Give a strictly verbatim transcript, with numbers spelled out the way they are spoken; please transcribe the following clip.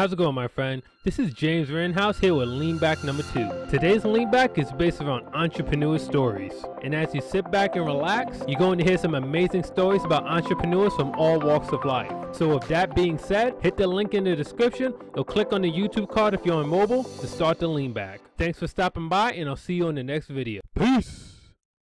How's it going, my friend? This is James Writtenhouse here with Lean Back number two. Today's Lean Back is based around entrepreneur stories. And as you sit back and relax, you're going to hear some amazing stories about entrepreneurs from all walks of life. So with that being said, hit the link in the description or click on the YouTube card if you're on mobile to start the Lean Back. Thanks for stopping by, and I'll see you in the next video. Peace!